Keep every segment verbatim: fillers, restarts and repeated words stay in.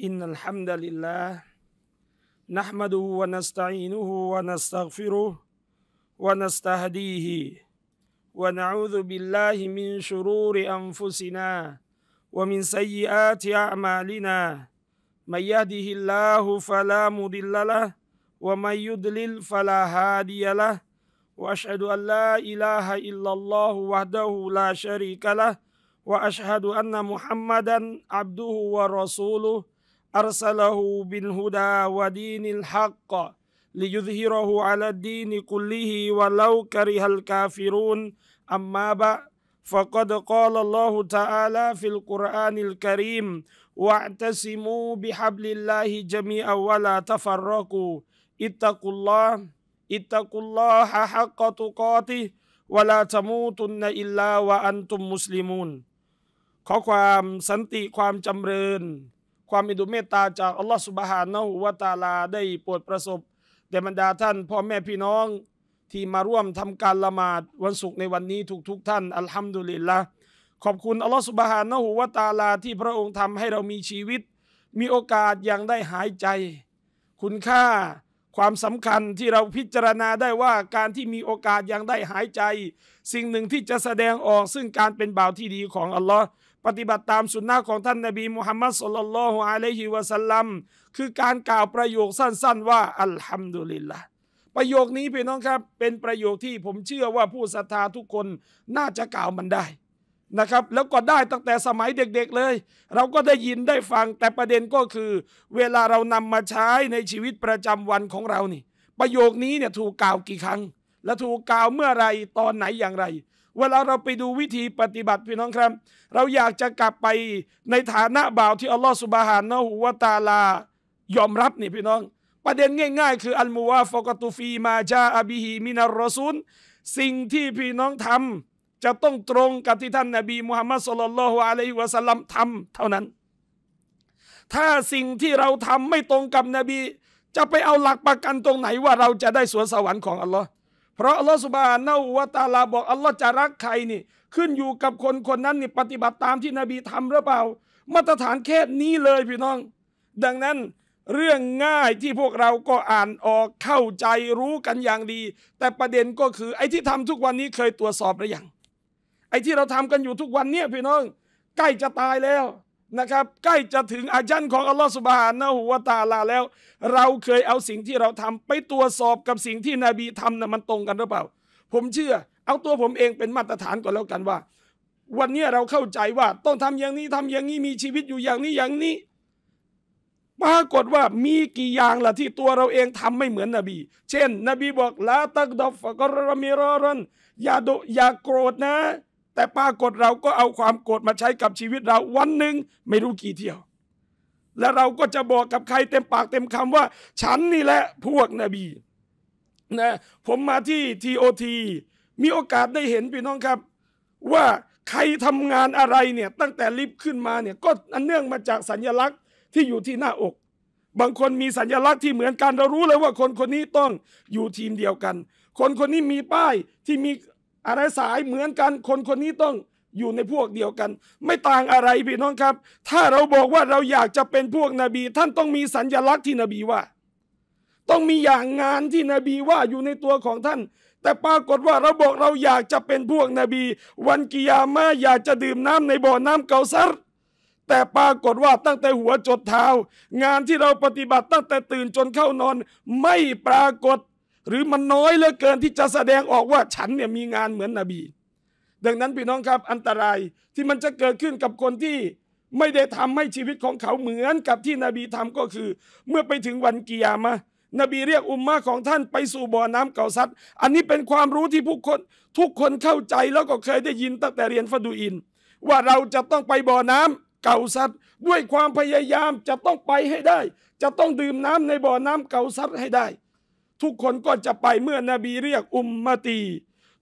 إن الحمد لله نحمده ونستعينه ونستغفره ونستهديه ونعوذ بالله من شرور أنفسنا ومن سيئات أعمالنا من يهده الله فلا مضل له ومن يضلل فلا هادي له وأشهد أن لا إله إلا الله وحده لا شريك له وأشهد أن محمدا عبده ورسوله أرسله بالهدى ودين الحق ليظهره على الدين كله ولو كره الكافرون أما بعد فقد قال الله تعالى في القرآن الكريم واعتصموا بحبل الله جميعا ولا تفرقوا اتقوا الله اتقوا الله حق تقاته ولا تموتن إلا وأنتم مسلمون ขอความสันติความจำเริญความมีดุเมตตาจากอัลลอฮฺซุบฮานะฮูวะตะอาลาได้โปรดประสบแด่บรรดาท่านพ่อแม่พี่น้องที่มาร่วมทำการละหมาดวันศุกร์ในวันนี้ทุกๆท่านอัลฮัมดุลิลละห์ขอบคุณอัลลอฮฺซุบฮานะฮูวะตะอาลาที่พระองค์ทำให้เรามีชีวิตมีโอกาสยังได้หายใจคุณค่าความสำคัญที่เราพิจารณาได้ว่าการที่มีโอกาสยังได้หายใจสิ่งหนึ่งที่จะแสดงออกซึ่งการเป็นบ่าวที่ดีของอัลลอฮ์ปฏิบัติตามสุนนะของท่านนบีมุฮัมมัดศ็อลลัลลอฮุอะลัยฮิวะซัลลัมคือการกล่าวประโยคสั้นๆว่าอัลฮัมดุลิลละห์ประโยคนี้พี่น้องครับเป็นประโยคที่ผมเชื่อว่าผู้ศรัทธาทุกคนน่าจะกล่าวมันได้นะครับแล้วก็ได้ตั้งแต่สมัยเด็กๆเลยเราก็ได้ยินได้ฟังแต่ประเด็นก็คือเวลาเรานำมาใช้ในชีวิตประจำวันของเรานี่ประโยคนี้เนี่ยถูกกล่าวกี่ครั้งและถูกกล่าวเมื่อไรตอนไหนอย่างไรเวลาเราไปดูวิธีปฏิบัติพี่น้องครับเราอยากจะกลับไปในฐานะบ่าวที่อัลลอฮฺซุบฮานะฮูวะตะอาลายอมรับนี่พี่น้องประเด็นง่ายๆคืออัลมุวาฟะกะตุฟีมาจาอะบิฮิมินัรรอซูลสิ่งที่พี่น้องทำจะต้องตรงกับที่ท่านนบีมุฮัมมัดศ็อลลัลลอฮุอะลัยฮิวะซัลลัมทำเท่านั้นถ้าสิ่งที่เราทำไม่ตรงกับนบีจะไปเอาหลักประกันตรงไหนว่าเราจะได้สวนสวรรค์ของอัลลอฮ์เพราะอัลลอฮ์ซุบฮานะฮูวะตะอาลาบอกอัลลอฮ์จะรักใครนี่ขึ้นอยู่กับคนคนนั้นนี่ปฏิบัติตามที่นบีทำหรือเปล่ามาตรฐานแค่นี้เลยพี่น้องดังนั้นเรื่องง่ายที่พวกเราก็อ่านออกเข้าใจรู้กันอย่างดีแต่ประเด็นก็คือไอ้ที่ทำทุกวันนี้เคยตรวจสอบหรือยังไอ้ที่เราทำกันอยู่ทุกวันเนี่ยพี่น้องใกล้จะตายแล้วนะครับใกล้จะถึงอาญัลของอัลลอฮฺซุบฮานะฮูวะตะอาลาแล้วเราเคยเอาสิ่งที่เราทำไปตรวจสอบกับสิ่งที่นบีทำนะมันตรงกันหรือเปล่าผมเชื่อเอาตัวผมเองเป็นมาตรฐานก่อนแล้วกันว่าวันนี้เราเข้าใจว่าต้องทำอย่างนี้ทำอย่างนี้มีชีวิตอยู่อย่างนี้อย่างนี้ปรากฏว่ามีกี่อย่างล่ะที่ตัวเราเองทำไม่เหมือนนบีเช่นนบีบอกลาตักดอฟกรมิรอรันอย่าดุอย่าโกรธนะแต่ปรากฏเราก็เอาความโกรธมาใช้กับชีวิตเราวันหนึ่งไม่รู้กี่เที่ยวและเราก็จะบอกกับใครเต็มปากเต็มคำว่าฉันนี่แหละพวกนบีนะผมมาที่ ที โอ ที มีโอกาสได้เห็นพี่น้องครับว่าใครทำงานอะไรเนี่ยตั้งแต่ลิฟต์ขึ้นมาเนี่ยก็อันเนื่องมาจากสัญลักษณ์ที่อยู่ที่หน้าอกบางคนมีสัญลักษณ์ที่เหมือนกันเรารู้เลยว่าคนคนนี้ต้องอยู่ทีมเดียวกันคนคนนี้มีป้ายที่มีอะไรสายเหมือนกันคนคนนี้ต้องอยู่ในพวกเดียวกันไม่ต่างอะไรพี่น้องครับถ้าเราบอกว่าเราอยากจะเป็นพวกนบีท่านต้องมีสัญลักษณ์ที่นบีว่าต้องมีอย่างงานที่นบีว่าอยู่ในตัวของท่านแต่ปรากฏว่าเราบอกเราอยากจะเป็นพวกนบีวันกิยามะห์อยากจะดื่มน้ำในบ่อน้ำเกาซัรแต่ปรากฏว่าตั้งแต่หัวจดเท้างานที่เราปฏิบัติตั้งแต่ตื่นจนเข้านอนไม่ปรากฏหรือมันน้อยเหลือเกินที่จะแสดงออกว่าฉันเนี่ยมีงานเหมือนนบีดังนั้นพี่น้องครับอันตรายที่มันจะเกิดขึ้นกับคนที่ไม่ได้ทำให้ชีวิตของเขาเหมือนกับที่นบีทำก็คือเมื่อไปถึงวันกิยามะห์นบีเรียกอุมมะห์ของท่านไปสู่บ่อน้ำเกาซัรอันนี้เป็นความรู้ที่ผู้คนทุกคนเข้าใจแล้วก็เคยได้ยินตั้งแต่เรียนฟะดูอินว่าเราจะต้องไปบ่อน้ำเกาซัรด้วยความพยายามจะต้องไปให้ได้จะต้องดื่มน้ำในบ่อน้ำเกาซัรให้ได้ทุกคนก็จะไปเมื่อนบีเรียกอุมมะตี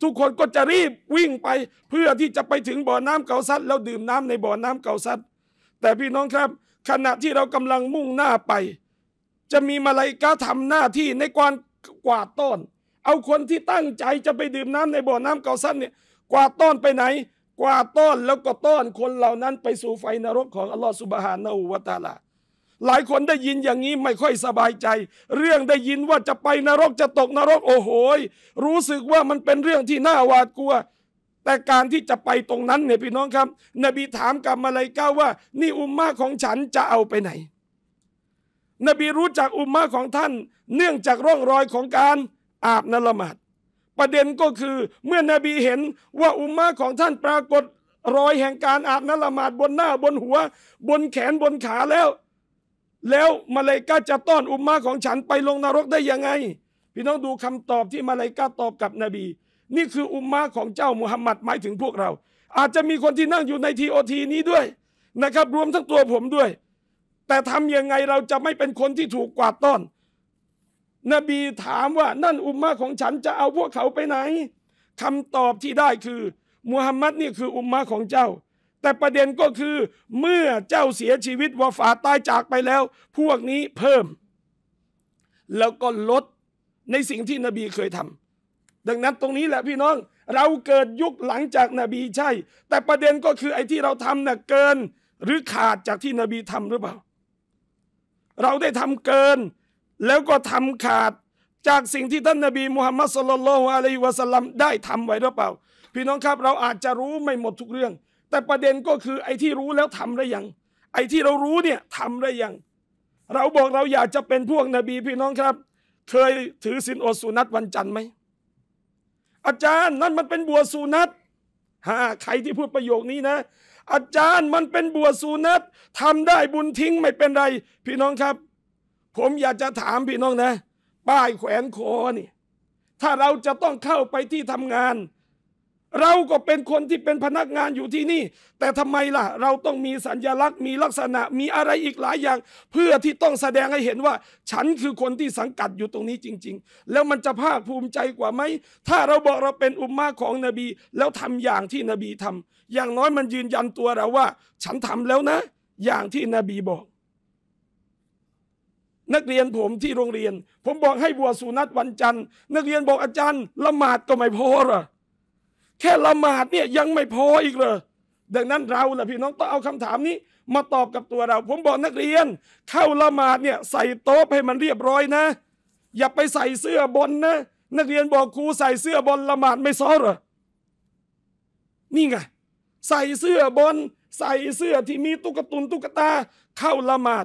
ทุกคนก็จะรีบวิ่งไปเพื่อที่จะไปถึงบ่อน้ำเกาซัดแล้วดื่มน้ำในบ่อน้ำเกาซัดแต่พี่น้องครับขณะที่เรากำลังมุ่งหน้าไปจะมีมลาอิกะฮ์ทำหน้าที่ในการกวาดต้อนเอาคนที่ตั้งใจจะไปดื่มน้ำในบ่อน้ำเกาซัดเนี่ยกวาดต้อนไปไหนกวาดต้อนแล้วก็ต้อนคนเหล่านั้นไปสู่ไฟนรกของอัลลอฮฺซุบฮานะฮูวะตะอาลา หลายคนได้ยินอย่างนี้ไม่ค่อยสบายใจเรื่องได้ยินว่าจะไปนรกจะตกนรกโอ้โหรู้สึกว่ามันเป็นเรื่องที่น่าหวาดกลัวแต่การที่จะไปตรงนั้นเนี่ยพี่น้องครับนบีถามกับมาลาอิกะห์ว่านี่อุมมะห์ของฉันจะเอาไปไหนนบีรู้จักอุมมะห์ของท่านเนื่องจากร่องรอยของการอาบน้ำละหมาดประเด็นก็คือเมื่อนบีเห็นว่าอุมมะห์ของท่านปรากฏรอยแห่งการอาบน้ำละหมาดบนหน้าบนหัวบนแขนบนขาแล้วแล้วมาลาอิกะห์จะต้อนอุมมะห์ของฉันไปลงนรกได้ยังไงพี่น้องดูคำตอบที่มาลาอิกะห์ตอบกับนบีนี่คืออุมมะห์ของเจ้ามุฮัมมัดหมายถึงพวกเราอาจจะมีคนที่นั่งอยู่ในทีโอทีนี้ด้วยนะครับรวมทั้งตัวผมด้วยแต่ทำยังไงเราจะไม่เป็นคนที่ถูกกวาดต้อนนบีถามว่านั่นอุมมะห์ของฉันจะเอาพวกเขาไปไหนคำตอบที่ได้คือมุฮัมมัดนี่คืออุมมะห์ของเจ้าแต่ประเด็นก็คือเมื่อเจ้าเสียชีวิตวะฟาตตายจากไปแล้วพวกนี้เพิ่มแล้วก็ลดในสิ่งที่นบีเคยทำดังนั้นตรงนี้แหละพี่น้องเราเกิดยุคหลังจากนบีใช่แต่ประเด็นก็คือไอ้ที่เราทำน่ะเกินหรือขาดจากที่นบีทำหรือเปล่าเราได้ทำเกินแล้วก็ทำขาดจากสิ่งที่ท่านนบีมุฮัมมัดศ็อลลัลลอฮุอะลัยฮิวะซัลลัมได้ทำไว้หรือเปล่าพี่น้องครับเราอาจจะรู้ไม่หมดทุกเรื่องแต่ประเด็นก็คือไอ้ที่รู้แล้วทำได้ยังไอ้ที่เรารู้เนี่ยทำได้ยังเราบอกเราอยากจะเป็นพวกนบีพี่น้องครับเคยถือศีลอดสุนัตวันจันทร์ไหมอาจารย์นั่นมันเป็นบวชสุนัตฮะใครที่พูดประโยคนี้นะอาจารย์มันเป็นบวชสุนัตทำได้บุญทิ้งไม่เป็นไรพี่น้องครับผมอยากจะถามพี่น้องนะป้ายแขวนคอนี่ถ้าเราจะต้องเข้าไปที่ทำงานเราก็เป็นคนที่เป็นพนักงานอยู่ที่นี่แต่ทำไมล่ะเราต้องมีสัญลักษณ์มีลักษณะมีอะไรอีกหลายอย่างเพื่อที่ต้องแสดงให้เห็นว่าฉันคือคนที่สังกัดอยู่ตรงนี้จริงๆแล้วมันจะภาคภูมิใจกว่าไหมถ้าเราบอกเราเป็นอุมมะห์ของนบีแล้วทำอย่างที่นบีทำอย่างน้อยมันยืนยันตัวเราว่าฉันทำแล้วนะอย่างที่นบีบอกนักเรียนผมที่โรงเรียนผมบอกให้บวชสุนัตวันจันทร์นักเรียนบอกอาจารย์ละหมาดก็ไม่พอหรอแค่ละหมาดเนี่ยยังไม่พออีกเลยดังนั้นเราล่ะพี่น้องต้องเอาคำถามนี้มาตอบกับตัวเราผมบอกนักเรียนเข้าละหมาดเนี่ยใส่โต๊ะให้มันเรียบร้อยนะอย่าไปใส่เสื้อบอลนะนักเรียนบอกครูใส่เสื้อบอลละหมาดไม่ซ้อเหรอนี่ไงใส่เสื้อบอลใส่เสื้อที่มีตุ๊กตุนตุ๊กตาเข้าละหมาด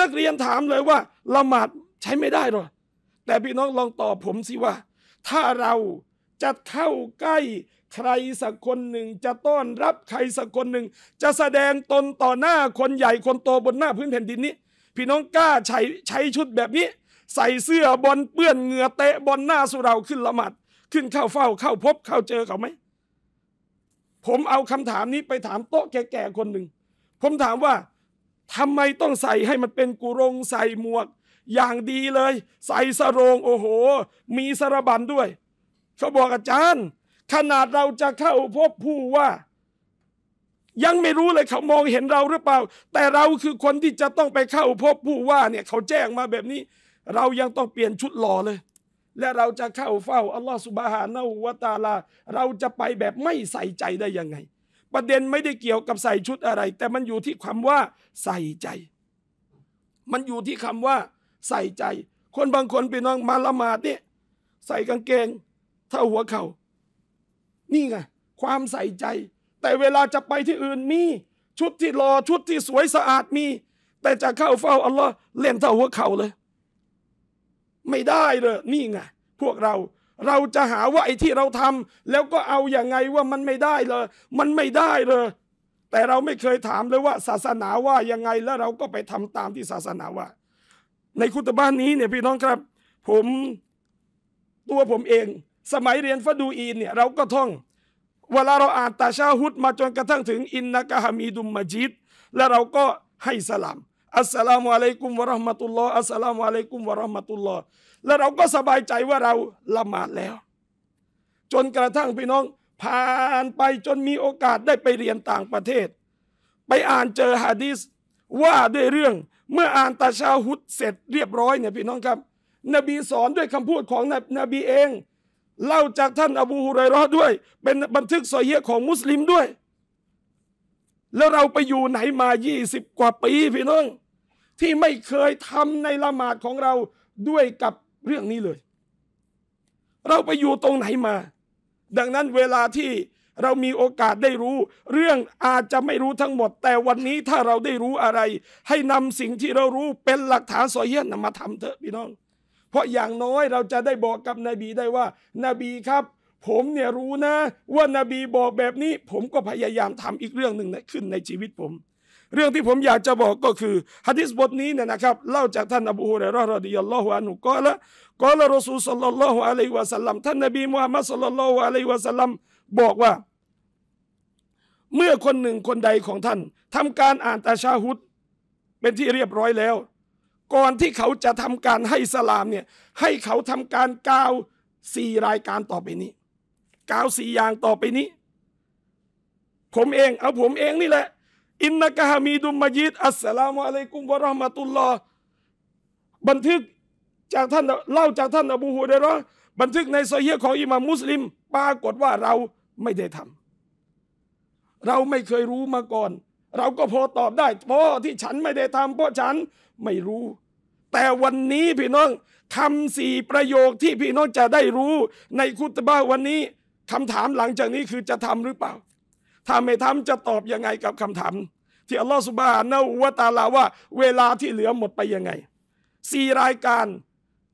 นักเรียนถามเลยว่าละหมาดใช้ไม่ได้หรอแต่พี่น้องลองตอบผมสิว่าถ้าเราจะเข้าใกล้ใครสักคนหนึ่งจะต้อนรับใครสักคนหนึ่งจะแสดงตนต่อหน้าคนใหญ่คนโตบนหน้าพื้นแผ่นดินนี้พี่น้องกล้าใช้ใช้ชุดแบบนี้ใส่เสื้อบอลเปื้อนเหงื่อเตะบอลหน้าสุเราขึ้นละหมาดขึ้นเข้าเฝ้าเข้าพบเข้าเจอเขาไหมผมเอาคำถามนี้ไปถามโต๊ะแก่ๆคนหนึ่งผมถามว่าทำไมต้องใส่ให้มันเป็นกุรงใส่หมวกอย่างดีเลยใส่สรงโอ้โหมีสระบันด้วยเขาบอกอาจารย์ขนาดเราจะเข้าพบผู้ว่ายังไม่รู้เลยเขามองเห็นเราหรือเปล่าแต่เราคือคนที่จะต้องไปเข้าพบผู้ว่าเนี่ยเขาแจ้งมาแบบนี้เรายังต้องเปลี่ยนชุดหล่อเลยและเราจะเข้าเฝ้าอัลลอฮฺซุบฮานะฮูวะตะอาลาเราจะไปแบบไม่ใส่ใจได้ยังไงประเด็นไม่ได้เกี่ยวกับใส่ชุดอะไรแต่มันอยู่ที่คำว่าใส่ใจมันอยู่ที่คำว่าใส่ใจคนบางคนไปน้องมาละหมาดเนี่ยใส่กางเกงเท่าหัวเข่านี่ไงความใส่ใจแต่เวลาจะไปที่อื่นมีชุดที่รอชุดที่สวยสะอาดมีแต่จะเข้าเฝ้าอัลลอฮ์เล่นเท่าหัวเข่าเลยไม่ได้เลยนี่ไงพวกเราเราจะหาว่าไอ้ที่เราทำแล้วก็เอาอย่างไงว่ามันไม่ได้เลยมันไม่ได้เลยแต่เราไม่เคยถามเลยว่าศาสนาว่ายังไงแล้วเราก็ไปทำตามที่ศาสนาว่าในคุตบะห์นี้เนี่ยพี่น้องครับผมตัวผมเองสมัยเรียนฟะดูอีนเนี่ยเราก็ท่องเวลาเราอ่านตะชะฮุดมาจนกระทั่งถึงอินนะกะฮะมีดุมมะจิดแล้วเราก็ให้สลามอัสสลามุอะลัยกุมวะเราะห์มะตุลลอฮ์อัสสลามุอะลัยกุมวะเราะห์มะตุลลอฮ์แล้วเราก็สบายใจว่าเราละหมาดแล้วจนกระทั่งพี่น้องผ่านไปจนมีโอกาสได้ไปเรียนต่างประเทศไปอ่านเจอหะดีษว่าด้วยเรื่องเมื่ออ่านตะชะฮุดเสร็จเรียบร้อยเนี่ยพี่น้องครับนบีสอนด้วยคำพูดของนบีเองเล่าจากท่านอบูฮุรอยเราะห์ด้วยเป็นบันทึกซอฮีฮ์ของมุสลิมด้วยแล้วเราไปอยู่ไหนมายี่สิบกว่าปีพี่น้อง ที่ไม่เคยทำในละหมาดของเราด้วยกับเรื่องนี้เลยเราไปอยู่ตรงไหนมาดังนั้นเวลาที่เรามีโอกาสได้รู้เรื่องอาจจะไม่รู้ทั้งหมดแต่วันนี้ถ้าเราได้รู้อะไรให้นำสิ่งที่เรารู้เป็นหลักฐานซอฮีฮ์นำมาทำเถอะพี่น้องเพราะอย่างน้อยเราจะได้บอกกับนบีได้ว่านบีครับผมเนี่ยรู้นะว่านบีบอกแบบนี้ผมก็พยายามทำอีกเรื่องหนึ่งนะขึ้นในชีวิตผมเรื่องที่ผมอยากจะบอกก็คือหะดีษบทนี้เนี่ยนะครับเล่าจากท่านอบูฮุรอยเราะห์ รอฎิยัลลอฮุอันฮุกอละกอละรอซูลศ็อลลัลลอฮุอะลัยฮิวะซัลลัมท่านนบีมุฮัมมัดศ็อลลัลลอฮุอะลัยฮิวะซัลลัมบอกว่าเมื่อคนหนึ่งคนใดของท่านทำการอ่านตะชะฮุดเป็นที่เรียบร้อยแล้วก่อนที่เขาจะทำการให้สลามเนี่ยให้เขาทำการกล่าวสี่รายการต่อไปนี้กล่าวสี่อย่างต่อไปนี้ผมเองเอาผมเองนี่แหละอินนักฮะมีดุมมะญิดอัสสลามุอะลัยกุมวะเราะห์มะตุลลอฮ์บันทึกจากท่านเล่าจากท่านอบูฮุรอยเราะห์บันทึกในซอฮีฮ์ของอิหม่ามมุสลิมปรากฏว่าเราไม่ได้ทำเราไม่เคยรู้มาก่อนเราก็พอตอบได้เพราะที่ฉันไม่ได้ทำเพราะฉันไม่รู้แต่วันนี้พี่น้องคำสี่ประโยคที่พี่น้องจะได้รู้ในคุตบะห์วันนี้คำถามหลังจากนี้คือจะทำหรือเปล่าถ้าไม่ทำจะตอบยังไงกับคำถามที่อัลลอฮฺซุบฮานะฮูวะตะอาลาว่าเวลาที่เหลือหมดไปยังไงสี่รายการ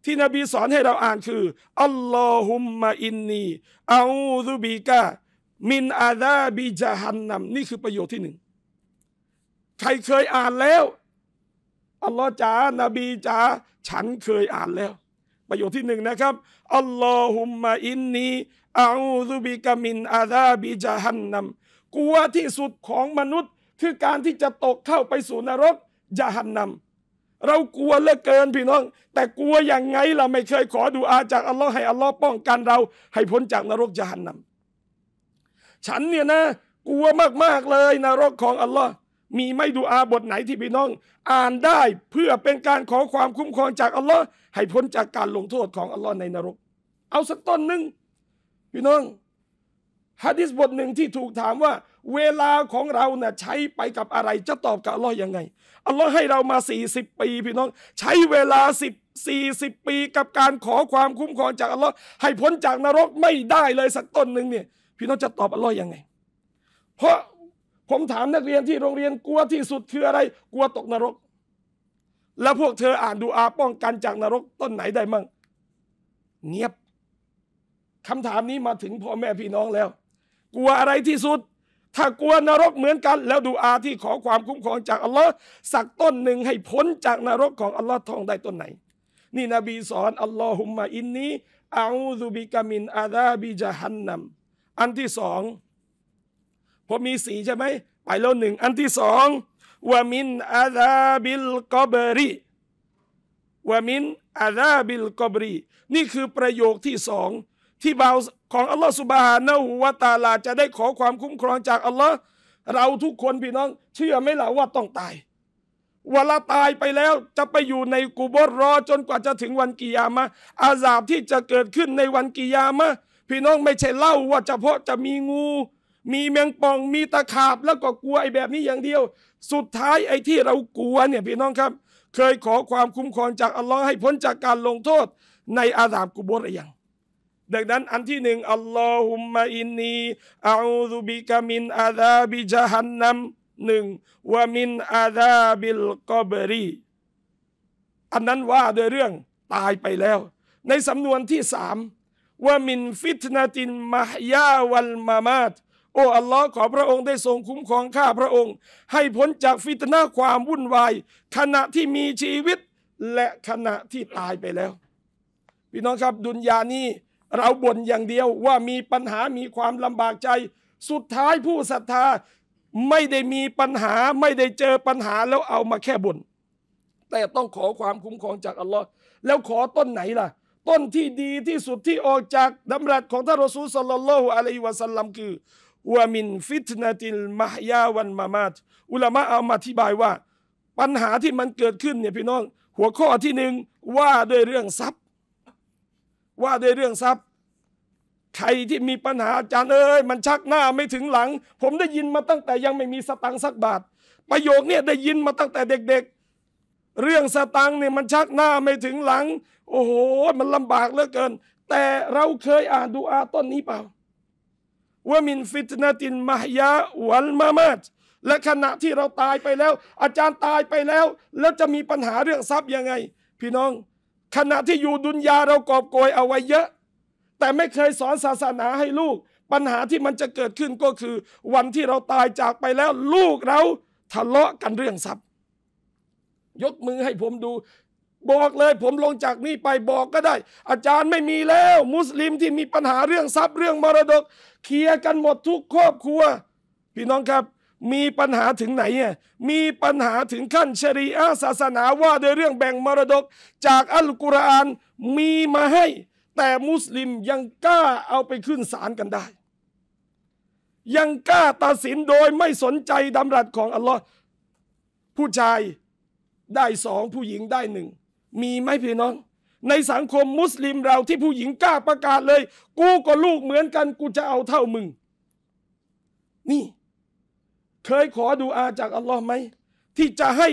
ที่นบีสอนให้เราอ่านคืออัลลอฮุมมะอินนีอาอูซุบิกะมินอาซาบิญะฮันนัมนี่คือประโยคที่หนึ่งใครเคยอ่านแล้วอัลลอฮ์จ๋านบีจ๋าฉันเคยอ่านแล้วประโยคที่หนึ่งนะครับอัลลอฮุมมะอินนีอาอูซุบิกะมินอาซาบิญะฮันนัมกลัวที่สุดของมนุษย์คือการที่จะตกเข้าไปสู่นรกญะฮันนัมเรากลัวเหลือเกินพี่น้องแต่กลัวอย่างไงเราไม่เคยขอดุอาจากอัลลอฮ์ให้อัลลอฮ์ป้องกันเราให้พ้นจากนรกญะฮันนัมฉันเนี่ยนะกลัวมากๆเลยนรกของอัลลอฮ์มีไม่ดุอาบทไหนที่พี่น้องอ่านได้เพื่อเป็นการขอความคุ้มครองจากอัลลอฮ์ให้พ้นจากการลงโทษของอัลลอฮ์ในนรกเอาสักต้นหนึ่งพี่น้องหะดีษบทหนึ่งที่ถูกถามว่าเวลาของเราเนี่ยใช้ไปกับอะไรจะตอบกับอัลลอฮ์ยังไงอัลลอฮ์ให้เรามาสี่สิบปีพี่น้องใช้เวลาสิบ สี่สิบปีกับการขอความคุ้มครองจากอัลลอฮ์ให้พ้นจากนรกไม่ได้เลยสักต้นหนึ่งเนี่ยพี่น้องจะตอบอัลลอฮ์ยังไงเพราะผมถามนักเรียนที่โรงเรียนกลัวที่สุดคืออะไรกลัวตกนรกแล้วพวกเธออ่านดูอาป้องกันจากนรกต้นไหนได้มั่งเงียบคำถามนี้มาถึงพ่อแม่พี่น้องแล้วกลัวอะไรที่สุดถ้ากลัวนรกเหมือนกันแล้วดูอาที่ขอความคุ้มครองจากอัลลอฮ์สักต้นหนึ่งให้พ้นจากนรกของอัลลอฮ์ท่องได้ต้นไหนนี่นบีสอนอัลลอฮุมมะอินนีอาอูซุบิกะมินอาซาบิญะฮันนัมอันที่สองผมมีสี่ใช่ไหมไปแล้วหนึ่งอันที่สองวะมินอาซาบิลกอบรีวะมินอาซาบิลกอบรีนี่คือประโยคที่สองที่บ่าวของอัลลอฮฺซุบฮานะฮูวะตะอาลาจะได้ขอความคุ้มครองจากอัลลอฮ์เราทุกคนพี่น้องเชื่อไหมล่ะว่าต้องตายเวลาตายไปแล้วจะไปอยู่ในกุโบรรอจนกว่าจะถึงวันกิยามะห์อาซาบที่จะเกิดขึ้นในวันกิยามะห์พี่น้องไม่ใช่เล่าว่าเฉพาะจะมีงูมีแมงป่องมีตะขาบแล้วก็กลัวไอ้แบบนี้อย่างเดียวสุดท้ายไอ้ที่เรากลัวเนี่ยพี่น้องครับเคยขอความคุ้มครองจากอัลลอฮ์ให้พ้นจากการลงโทษในอาซาบกุโบรหรือยังดังนั้นอันที่หนึ่งอัลลอฮุมมะอินนีอาอูซุบิกะมินอาซาบิญะฮันนัมหนึ่งวะมินอาซาบิลกอบรีอันนั้นว่าโดยเรื่องตายไปแล้วในสำนวนที่สามวะมินฟิตนะตินมะฮยาวัลมะมาตโอ้อัลลอฮ์ขอพระองค์ได้ทรงคุ้มครองข้าพระองค์ให้พ้นจากฟิตนะความวุ่นวายขณะที่มีชีวิตและขณะที่ตายไปแล้วพี่น้องครับดุนยานี้เราบ่นอย่างเดียวว่ามีปัญหามีความลำบากใจสุดท้ายผู้ศรัทธาไม่ได้มีปัญหาไม่ได้เจอปัญหาแล้วเอามาแค่บ่นแต่ต้องขอความคุ้มครองจากอัลลอฮ์แล้วขอต้นไหนล่ะต้นที่ดีที่สุดที่ออกจากดำรัสของท่านรอซูลศ็อลลัลลอฮุอะลัยฮิวะซัลลัมคือวะมินฟิตนะติลมะฮยาวัลมะมาตอุลามะเอามาอธิบายว่าปัญหาที่มันเกิดขึ้นเนี่ยพี่น้องหัวข้อที่หนึ่งว่าด้วยเรื่องทรัพย์ว่าด้วยเรื่องทรัพย์ใครที่มีปัญหาอาจารย์เอ้ยมันชักหน้าไม่ถึงหลังผมได้ยินมาตั้งแต่ยังไม่มีสตังค์สักบาทประโยคเนี่ยได้ยินมาตั้งแต่เด็กๆ เรื่องสตังค์เนี่ยมันชักหน้าไม่ถึงหลังโอ้โหมันลำบากเหลือเกินแต่เราเคยอ่านดูอาต้นนี้เปล่าว่ามินฟิตนะตินมหยาวัลมามาตและขณะที่เราตายไปแล้วอาจารย์ตายไปแล้วแล้วจะมีปัญหาเรื่องทรัพย์ยังไงพี่น้องขณะที่อยู่ดุนยาเรากอบโกยเอาไว้เยอะแต่ไม่เคยสอนศาสนาให้ลูกปัญหาที่มันจะเกิดขึ้นก็คือวันที่เราตายจากไปแล้วลูกเราทะเลาะกันเรื่องทรัพย์ยกมือให้ผมดูบอกเลยผมลงจากนี่ไปบอกก็ได้อาจารย์ไม่มีแล้วมุสลิมที่มีปัญหาเรื่องทรัพย์เรื่องมรดกเคลียร์กันหมดทุกครอบครัวพี่น้องครับมีปัญหาถึงไหนเนี่ยมีปัญหาถึงขั้นชรีอะห์ศาสนาว่าโดยเรื่องแบ่งมรดกจากอัลกุรอานมีมาให้แต่มุสลิมยังกล้าเอาไปขึ้นศาลกันได้ยังกล้าตัดสินโดยไม่สนใจดำรัสของอัลลอฮ์ผู้ชายได้สองผู้หญิงได้หนึ่งมีไหมพี่น้องในสังคมมุสลิมเราที่ผู้หญิงกล้าประกาศเลยกูก็ลูกเหมือนกันกูจะเอาเท่ามึงนี่เคยขอดุอาจากอัลลอฮ์ไหมที่จะให้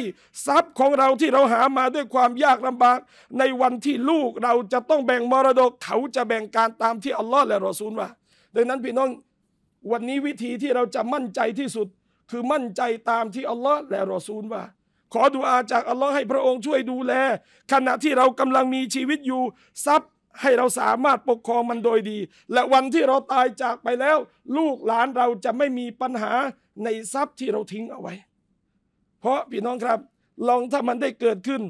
ทรัพย์ของเราที่เราหามาด้วยความยากลำบากในวันที่ลูกเราจะต้องแบ่งมรดกเขาจะแบ่งการตามที่อัลลอฮ์และรอซูลว่าดังนั้นพี่น้องวันนี้วิธีที่เราจะมั่นใจที่สุดคือมั่นใจตามที่อัลลอฮ์และรอซูลว่าขอดุอาจากอัลลอฮ์ให้พระองค์ช่วยดูแลขณะที่เรากำลังมีชีวิตอยู่ทรัพย์ให้เราสามารถปกครองมันโดยดีและวันที่เราตายจากไปแล้วลูกหลานเราจะไม่มีปัญหาในทรัพย์ที่เราทิ้งเอาไว้เพราะพี่น้องครับลองถ้ามันได้เกิดขึ้น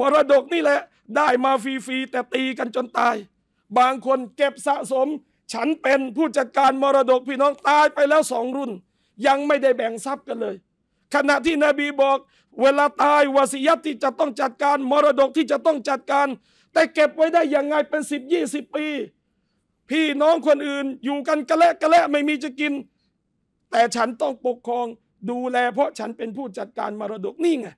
มรดกนี่แหละได้มาฟรีๆแต่ตีกันจนตายบางคนเก็บสะสมฉันเป็นผู้จัดการมรดกพี่น้องตายไปแล้วสองรุ่นยังไม่ได้แบ่งทรัพย์กันเลยขณะที่นบีบอกเวลาตายวาสิยัตที่จะต้องจัดการมรดกที่จะต้องจัดการแต่เก็บไว้ได้ยังไงเป็นสิบยี่สิบปีพี่น้องคนอื่นอยู่กันกะละกะละไม่มีจะกินแต่ฉันต้องปกครองดูแลเพราะฉันเป็นผู้จัดการมรดกนี่ไง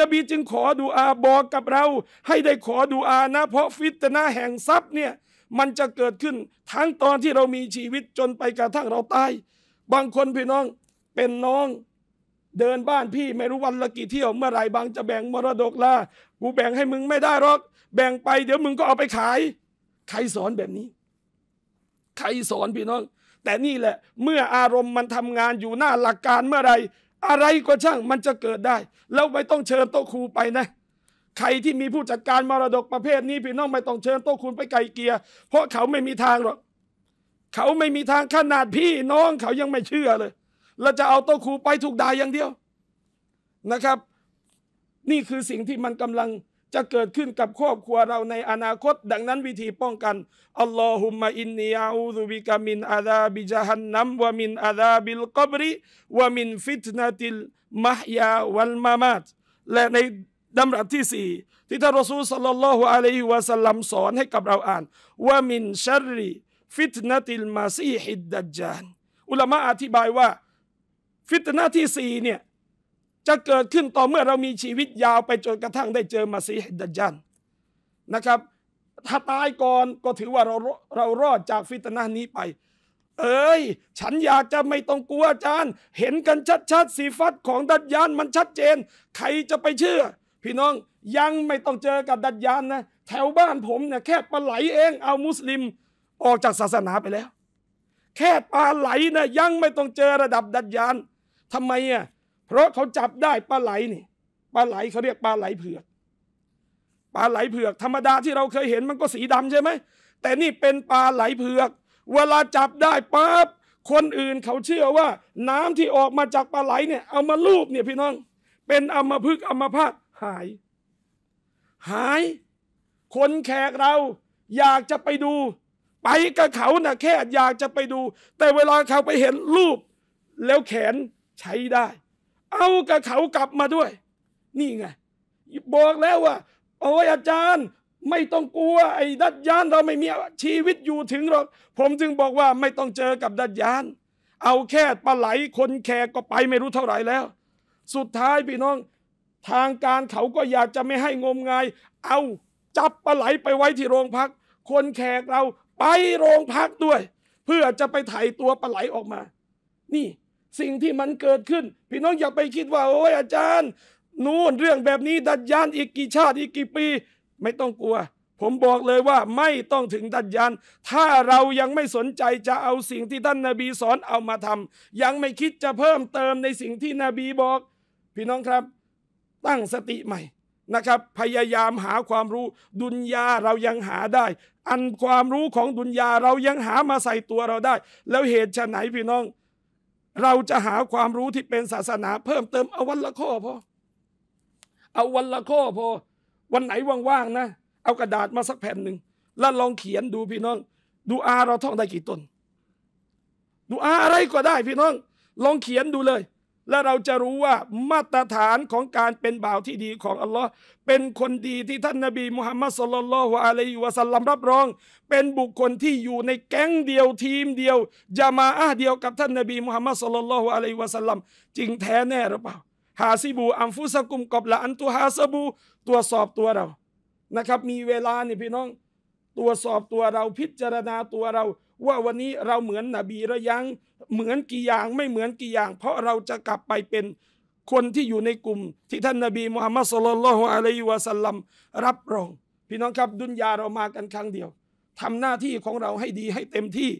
นบีจึงขอดุอาบอกกับเราให้ได้ขอดุอานะเพราะฟิตนะห์แห่งทรัพย์เนี่ยมันจะเกิดขึ้นทั้งตอนที่เรามีชีวิตจนไปกระทั่งเราตายบางคนพี่น้องเป็นน้องเดินบ้านพี่ไม่รู้วันละกี่เที่ยวเมื่อไรบางจะแบ่งมรดกล่ะกูแบ่งให้มึงไม่ได้หรอกแบ่งไปเดี๋ยวมึงก็เอาไปขายใครสอนแบบนี้ใครสอนพี่น้องแต่นี่แหละเมื่ออารมณ์มันทำงานอยู่หน้าหลักการเมื่อไรอะไรก็ช่างมันจะเกิดได้แล้วไม่ต้องเชิญโต๊ะครูไปนะใครที่มีผู้จัดการมรดกประเภทนี้พี่น้องไม่ต้องเชิญโต๊ะครูไปไกลเกลียเพราะเขาไม่มีทางหรอกเขาไม่มีทางขนาดพี่น้องเขายังไม่เชื่อเลยเราจะเอาโต๊ะครูไปถูกด่าอย่างเดียวนะครับนี่คือสิ่งที่มันกำลังจะเกิดขึ้นกับครอบครัวเราในอนาคตดังนั้นวิธีป้องกันอัลลอฮุมะอินนีอาอูซุบิกะมินอาซาบิญะฮันนัมวะมินอาซาบิลกับริวะมินฟิตนะติลมะฮยาวัลมามาตและในดำรัสที่สี่ที่ท่านรอซูลศ็อลลัลลอฮุอะลัยฮิวะซัลลัมสอนให้กับเราอ่านวะมินชัรริฟิตนะติลมะซีฮิดดัจญาลอุลามะอธิบายว่าฟิตนะห์ที่สี่เนี่ยจะเกิดขึ้นต่อเมื่อเรามีชีวิตยาวไปจนกระทั่งได้เจอมาซีฮ์ดัจญาลนะครับถ้าตายก่อนก็ถือว่าเราเรารอดจากฟิตนะห์นี้ไปเอ้ยฉันอยากจะไม่ต้องกลัวอาจารย์เห็นกันชัดๆสีฟัดของดัจญาลมันชัดเจนใครจะไปเชื่อพี่น้องยังไม่ต้องเจอกับดัจญาลนะแถวบ้านผมเนี่ยแค่ปลาไหลเองเอามุสลิมออกจากศาสนาไปแล้วแค่ปลาไหลนะยังไม่ต้องเจอระดับดัจญาลทำไมอ่ะเพราะเขาจับได้ปลาไหลนี่ปลาไหลเขาเรียกปลาไหลเผือกปลาไหลเผือกธรรมดาที่เราเคยเห็นมันก็สีดำใช่ไหมแต่นี่เป็นปลาไหลเผือกเวลาจับได้ปั๊บคนอื่นเขาเชื่อว่าน้ำที่ออกมาจากปลาไหลเนี่ยเอามาลูบเนี่ยพี่น้องเป็นอัมพฤกษ์อัมพาตหายหายคนแขกเราอยากจะไปดูไปกับเขาน่ะแค่อยากจะไปดูแต่เวลาเขาไปเห็นลูบแล้วแขนใช้ได้เอากระเขากลับมาด้วยนี่ไงบอกแล้วว่าโอ้ยอาจารย์ไม่ต้องกลัวไอ้ดัจญาลเราไม่มีชีวิตอยู่ถึงหรอกผมจึงบอกว่าไม่ต้องเจอกับดัจญาลเอาแค่ปลาไหลคนแขกก็ไปไม่รู้เท่าไหร่แล้วสุดท้ายพี่น้องทางการเขาก็อยากจะไม่ให้งมงายเอาจับปลาไหลไปไว้ที่โรงพักคนแขกเราไปโรงพักด้วยเพื่อจะไปไถ่ตัวปลาไหลออกมานี่สิ่งที่มันเกิดขึ้นพี่น้องอย่าไปคิดว่าโอ้ยอาจารย์ นู่นเรื่องแบบนี้ดัจญาลอีกกี่ชาติอีกกี่ปีไม่ต้องกลัวผมบอกเลยว่าไม่ต้องถึงดัจญาลถ้าเรายังไม่สนใจจะเอาสิ่งที่ท่านนบีสอนเอามาทำยังไม่คิดจะเพิ่มเติมในสิ่งที่นบีบอกพี่น้องครับตั้งสติใหม่นะครับพยายามหาความรู้ดุนยาเรายังหาได้อันความรู้ของดุนยาเรายังหามาใส่ตัวเราได้แล้วเหตุไฉนพี่น้องเราจะหาความรู้ที่เป็นศาสนาเพิ่มเติมเอาวันละข้อพอเอาวันละข้อพอวันไหนว่างๆนะเอากระดาษมาสักแผ่นหนึ่งแล้วลองเขียนดูพี่น้องดูอาเราท่องได้กี่ต้นดูอาอะไรก็ได้พี่น้องลองเขียนดูเลยแล้วเราจะรู้ว่ามาตรฐานของการเป็นบ่าวที่ดีของอัลลอฮ์เป็นคนดีที่ท่านนบีมุฮัมมัดศ็อลลัลลอฮุอะลัยฮิวะซัลลัมรับรองเป็นบุคคลที่อยู่ในแก๊งเดียวทีมเดียวญะมาอะห์เดียวกับท่านนบีมุฮัมมัดศ็อลลัลลอฮุอะลัยฮิวะซัลลัมจริงแท้แน่หรือเปล่าฮาซิบูอัมฟุซะกุมกับละอันตุฮาซะบูตรวจสอบตัวเรานะครับมีเวลานี่พี่น้องตรวจสอบตัวเราพิจารณาตัวเราว่าวันนี้เราเหมือนนบีหรือยังเหมือนกี่อย่างไม่เหมือนกี่อย่างเพราะเราจะกลับไปเป็นคนที่อยู่ในกลุ่มที่ท่านนบีมุฮัมมัดศ็อลลัลลอฮุอะลัยฮิวะซัลลัมรับรองพี่น้องครับดุนยาเรามากันครั้งเดียวทำหน้าที่ของเราให้ดีให้เต็มที่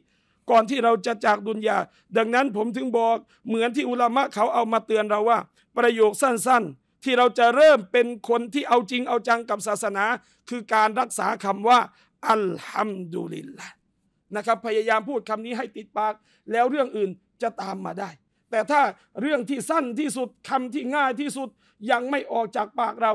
ก่อนที่เราจะจากดุนยาดังนั้นผมถึงบอกเหมือนที่อุลามะเขาเอามาเตือนเราว่าประโยคสั้นๆที่เราจะเริ่มเป็นคนที่เอาจริงเอาจังกับศาสนาคือการรักษาคำว่าอัลฮัมดุลิลละห์นะครับพยายามพูดคำนี้ให้ติดปากแล้วเรื่องอื่นจะตามมาได้แต่ถ้าเรื่องที่สั้นที่สุดคำที่ง่ายที่สุดยังไม่ออกจากปากเรา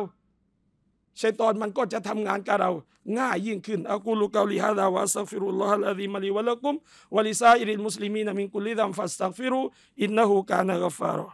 ชัยฏอนมันก็จะทำงานกับเราง่ายยิ่งขึ้นอะกูลุกอลิฮะดาวะอัสตัฆฟิรุลลอฮะลอะซีมะลิวะละกุมวะลิซาอิริลมุสลิมีนมินกุลลิซัมฟัสตัฆฟิรุอินนะฮูกานะฆอฟฟารุ